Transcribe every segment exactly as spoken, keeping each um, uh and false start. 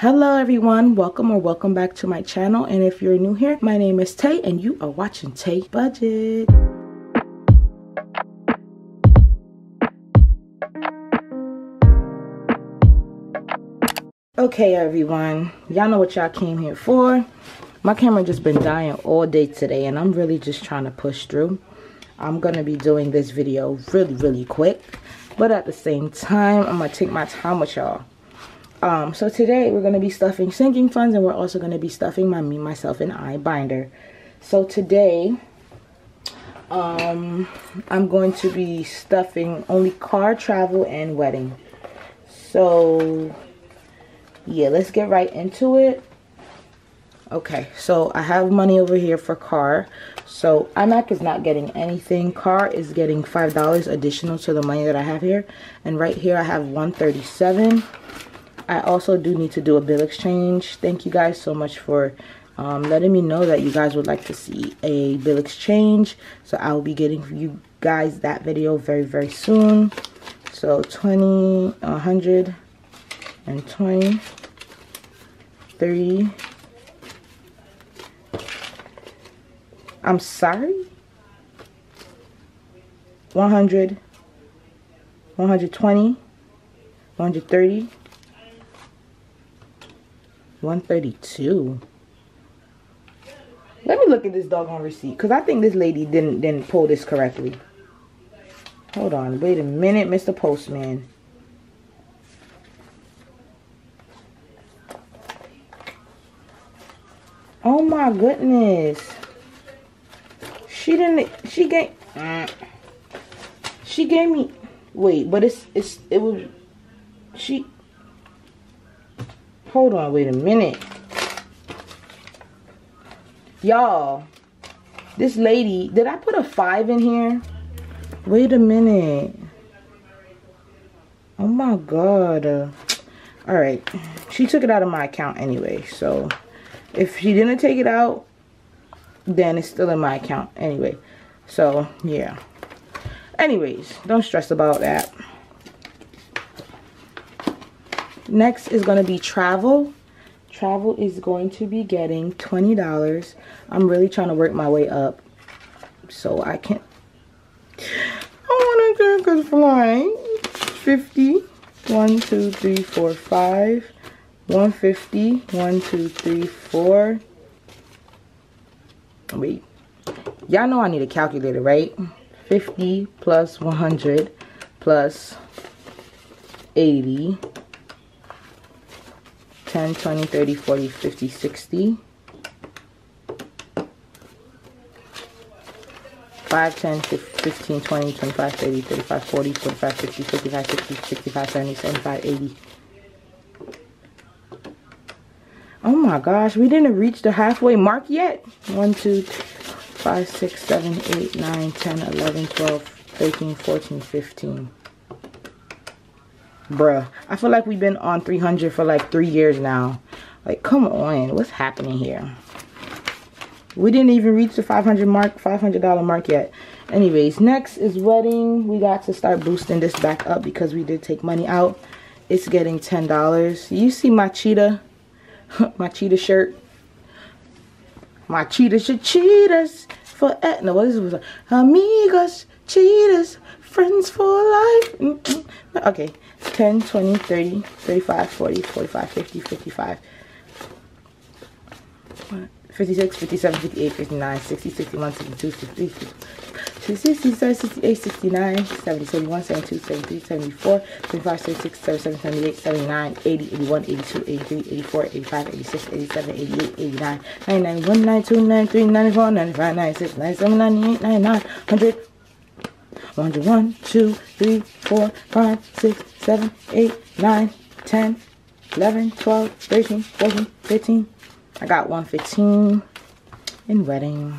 Hello everyone, welcome or welcome back to my channel, and if you're new here, my name is Tay and you are watching Tay Budget. Okay everyone, y'all know what y'all came here for. My camera just been dying all day today and I'm really just trying to push through. I'm gonna be doing this video really really quick, but at the same time I'm gonna take my time with y'all. Um, so today we're going to be stuffing sinking funds, and we're also going to be stuffing my Me, Myself, and I binder. So today um, I'm going to be stuffing only car, travel, and wedding. So yeah, let's get right into it. Okay, so I have money over here for car. So iMac is not getting anything. Car is getting five dollars additional to the money that I have here. And right here I have one thirty-seven. I also do need to do a bill exchange. Thank you guys so much for um, letting me know that you guys would like to see a bill exchange. So I will be getting you guys that video very, very soon. So twenty, one hundred, and twenty, thirty. I'm sorry? one hundred, one twenty, one thirty. one thirty-two. Let me look at this doggone receipt, because I think this lady didn't didn't pull this correctly. Hold on, wait a minute, Mister Postman. Oh my goodness, she didn't. She gave. She gave me. Wait, but it's it's it was. She. Hold on, wait a minute. Y'all, this lady, did I put a five in here? Wait a minute. Oh my God. Uh, all right, she took it out of my account anyway. So if she didn't take it out, then it's still in my account anyway. So yeah. Anyways, don't stress about that. Next is going to be travel. Travel is going to be getting twenty dollars. I'm really trying to work my way up so I can. I want to take flying. fifty. one, two, three, four, five. one fifty. one, two, three, four. Wait. Y'all know I need a calculator, right? fifty plus one hundred plus eighty. ten, twenty, thirty, forty, fifty, sixty. five, ten, fifteen, twenty, twenty-five, thirty, thirty-five, forty, forty-five, fifty, fifty-five, sixty, sixty-five, seventy, seventy-five, eighty. Oh my gosh, we didn't reach the halfway mark yet. one, two, three, four, five, six, seven, eight, nine, ten, eleven, twelve, thirteen, fourteen, fifteen. Bruh, I feel like we've been on three hundred for like three years now. Like, come on, what's happening here? We didn't even reach the five hundred mark, five hundred dollar mark yet. Anyways, next is wedding. We got to start boosting this back up because we did take money out. It's getting ten dollars. You see my cheetah, my cheetah shirt. My cheetahs should cheat us for Etna. What is this? Amigos, cheetahs, friends for life. Mm-mm. Okay, ten, twenty, thirty, thirty-five, forty, forty-five, fifty, fifty-five, fifty-six, fifty-seven, fifty-eight, fifty-nine, sixty, sixty-one, sixty-two, sixty-three, sixty-four, sixty-five, sixty-six, sixty-seven, sixty-eight, sixty-nine, seventy, seventy-one, seventy-two, seventy-three, seventy-four, seventy-five, seventy-six, seventy-seven, seventy-eight, seventy-nine, ninety, ninety-one, ninety-two, ninety-three, ninety-four, ninety-five, ninety-six, ninety-seven, ninety-eight, ninety-nine, one hundred, one hundred one, two, three, four, five, six, seven, eight, nine, ten, eleven, twelve, thirteen, fourteen, fifteen. I got one fifteen in wedding.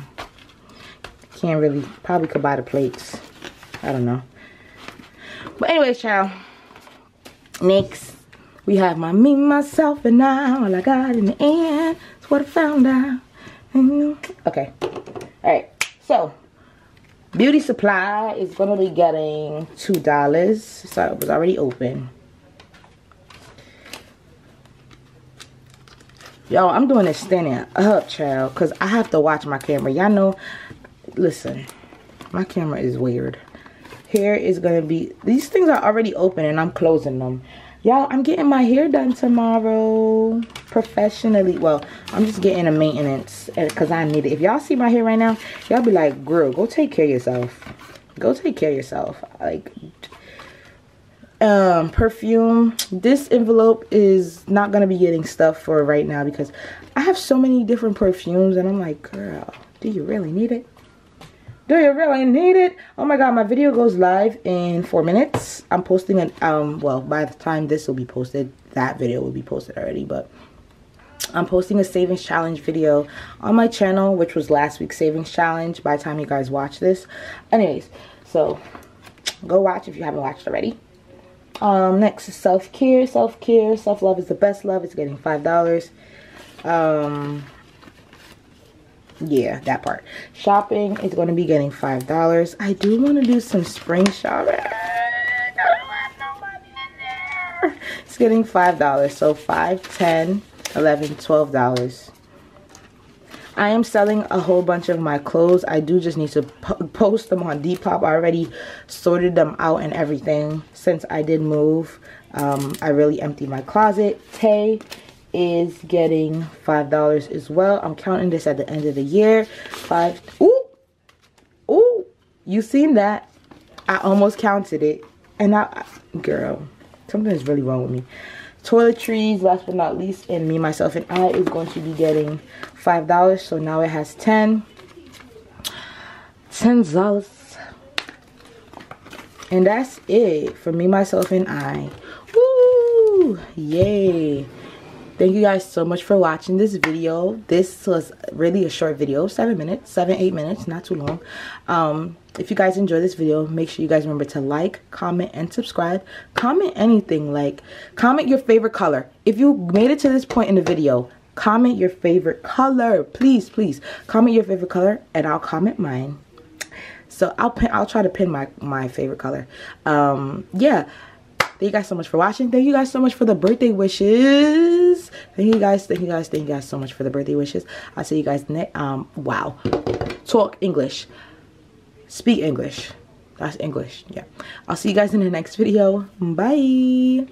Can't really, probably could buy the plates. I don't know. But anyways, child. Next, we have my Me, Myself, and I. All I got in the end is what I found out. Okay. Alright, so beauty supply is going to be getting two dollars. So it was already open. Yo, I'm doing this standing up, child, because I have to watch my camera. Y'all know, listen, my camera is weird. Hair is going to be, these things are already open and I'm closing them. Y'all, I'm getting my hair done tomorrow professionally. Well, I'm just getting a maintenance because I need it. If y'all see my hair right now, y'all be like, girl, go take care of yourself. Go take care of yourself. Like, um perfume. This envelope is not gonna be getting stuff for right now because I have so many different perfumes and I'm like, girl, do you really need it? Do you really need it? Oh my god, my video goes live in four minutes. I'm posting it, um well, by the time this will be posted, that video will be posted already, but I'm posting a savings challenge video on my channel, which was last week's savings challenge by the time you guys watch this. Anyways, so go watch if you haven't watched already. Um, next is self-care. Self-care, self-love is the best love. It's getting five dollars. Um, yeah, that part. Shopping is going to be getting five dollars. I do want to do some spring shopping. I don't have no money in there. It's getting five dollars. So five, ten, eleven, twelve dollars. I am selling a whole bunch of my clothes. I do just need to post them on Depop. I already sorted them out and everything since I did move. Um, I really emptied my closet. Tay is getting five dollars as well. I'm counting this at the end of the year. Five. Ooh. Ooh. You seen that. I almost counted it. And I, girl, something is really wrong with me. Toiletries, last but not least, and Me, Myself, and I is going to be getting five dollars. So now it has ten. ten dollars. And that's it for Me, Myself, and I. Woo! Yay! Thank you guys so much for watching this video. This was really a short video. Seven minutes. Seven, eight minutes. Not too long. Um, if you guys enjoy this video, make sure you guys remember to like, comment, and subscribe. Comment anything. Like, comment your favorite color. If you made it to this point in the video, comment your favorite color. Please, please. Comment your favorite color, and I'll comment mine. So, I'll pin, I'll try to pin my, my favorite color. Um, yeah. Thank you guys so much for watching. Thank you guys so much for the birthday wishes. Thank you guys. Thank you guys. Thank you guys so much for the birthday wishes. I'll see you guys next. Um, wow. Talk English. Speak English. That's English. Yeah. I'll see you guys in the next video. Bye.